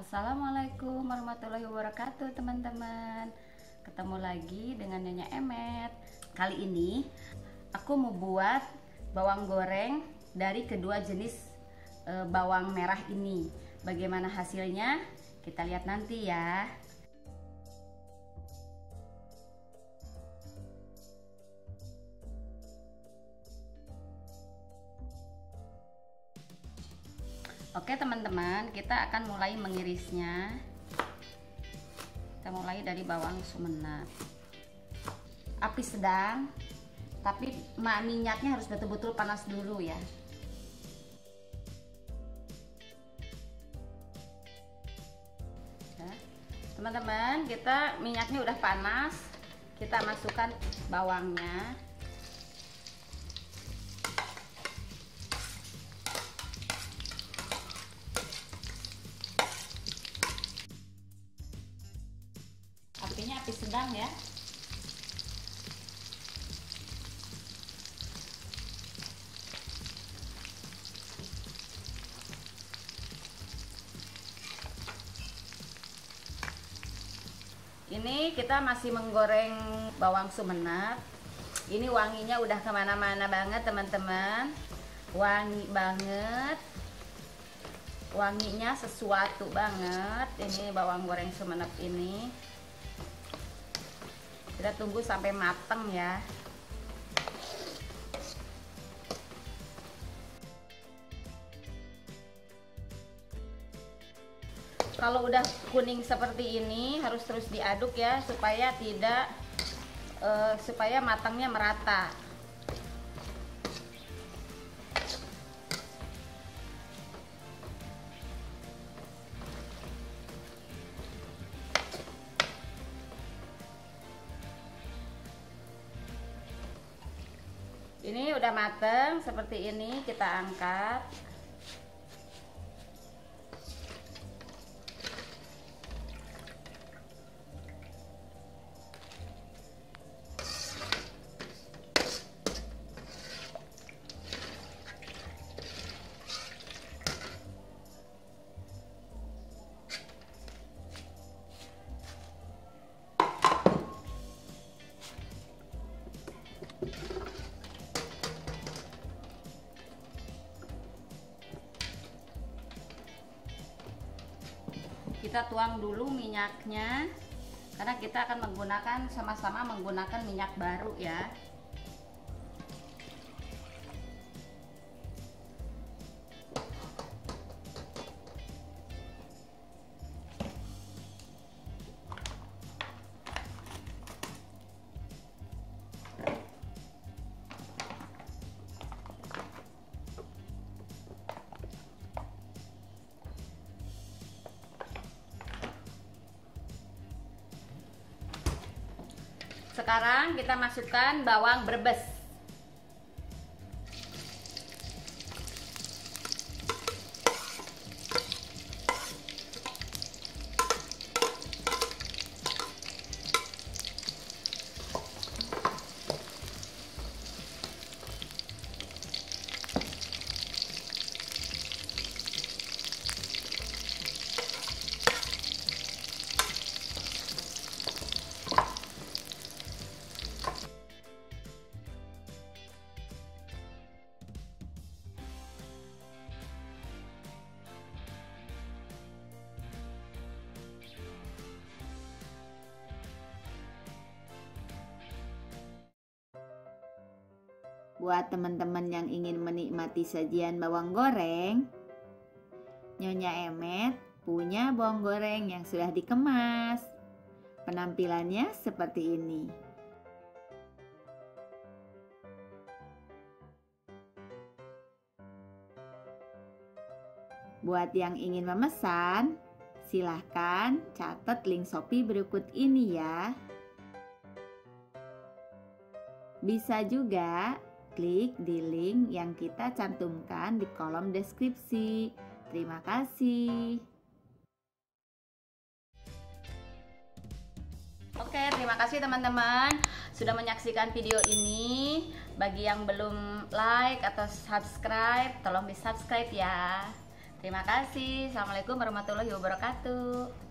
Assalamualaikum warahmatullahi wabarakatuh teman-teman. Ketemu lagi dengan Nyonya Emmet. Kali ini aku mau buat bawang goreng dari kedua jenis bawang merah ini. Bagaimana hasilnya? Kita lihat nanti ya. Oke teman-teman, kita akan mulai mengirisnya. Kita mulai dari bawang Sumenep. Api sedang, tapi minyaknya harus betul-betul panas dulu ya. Teman-teman, kita minyaknya udah panas. Kita masukkan bawangnya. Apinya api sedang ya. Ini kita masih menggoreng bawang Sumenep. Ini wanginya udah kemana-mana banget teman-teman. Wangi banget. Wanginya sesuatu banget. Ini bawang goreng Sumenep ini. Kita tunggu sampai mateng ya. Kalau udah kuning seperti ini harus terus diaduk ya, supaya supaya matangnya merata. Ini udah mateng seperti ini, kita angkat. Kita tuang dulu minyaknya, karena kita akan menggunakan sama-sama menggunakan minyak baru ya. Sekarang kita masukkan bawang Brebes. Buat teman-teman yang ingin menikmati sajian bawang goreng, Nyonya Emmet punya bawang goreng yang sudah dikemas. Penampilannya seperti ini. Buat yang ingin memesan, silahkan catat link Shopee berikut ini ya. Bisa juga klik di link yang kita cantumkan di kolom deskripsi. Terima kasih. Oke, terima kasih teman-teman sudah menyaksikan video ini. Bagi yang belum like atau subscribe, tolong di subscribe ya. Terima kasih. Assalamualaikum warahmatullahi wabarakatuh.